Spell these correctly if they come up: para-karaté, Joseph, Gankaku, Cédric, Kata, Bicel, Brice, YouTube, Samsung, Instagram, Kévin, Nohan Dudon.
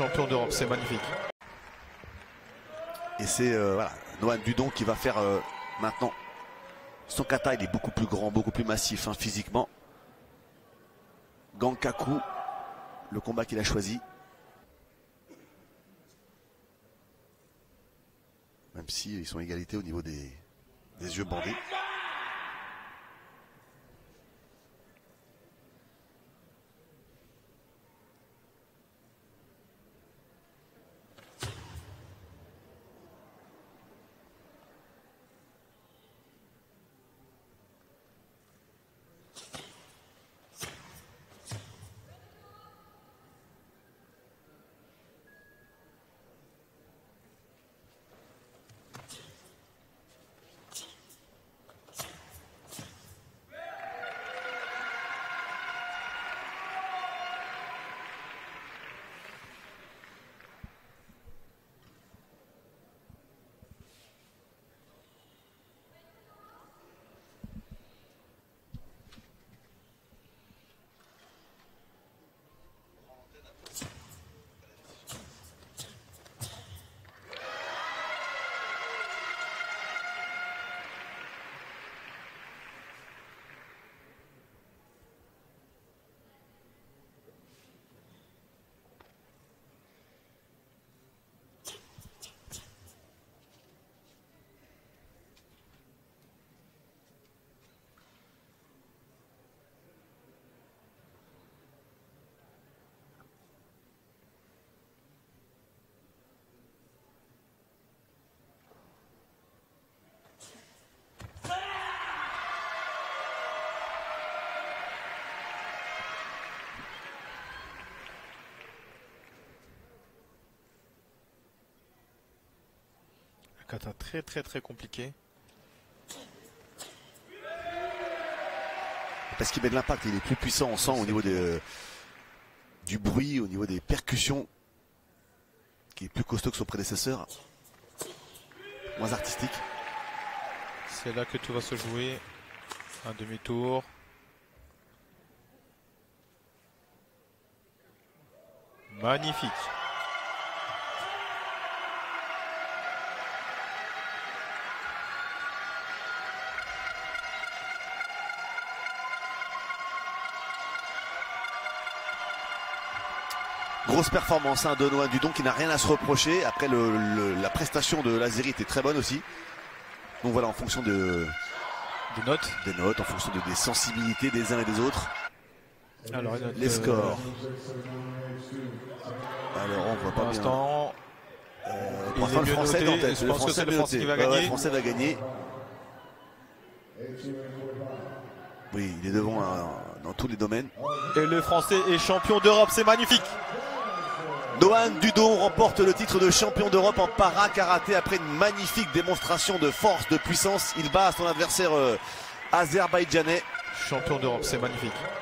champion d'Europe, c'est magnifique. Et c'est voilà, Nohan Dudon qui va faire maintenant son kata. Il est beaucoup plus grand, beaucoup plus massif hein, physiquement. Gankaku, le combat qu'il a choisi. Même si ils sont égalité au niveau des yeux bandés. Kata très compliqué. Parce qu'il met de l'impact, il est plus puissant, on sent au niveau du bruit, au niveau des percussions, qui est plus costaud que son prédécesseur, moins artistique. C'est là que tout va se jouer, un demi-tour. Magnifique. Grosse performance hein, de Nohan Dudon qui n'a rien à se reprocher. Après, la prestation de l'Azéri était très bonne aussi. Donc voilà, en fonction des notes, en fonction des sensibilités des uns et des autres. Alors, les scores. Alors, on voit pas bien. Instant, enfin, le français est en tête. Le français, le français va gagner. Oui, il est devant dans tous les domaines. Et le français est champion d'Europe, c'est magnifique. Nohan Dudon remporte le titre de champion d'Europe en para-karaté après une magnifique démonstration de force, de puissance. Il bat son adversaire azerbaïdjanais. Champion d'Europe, c'est magnifique.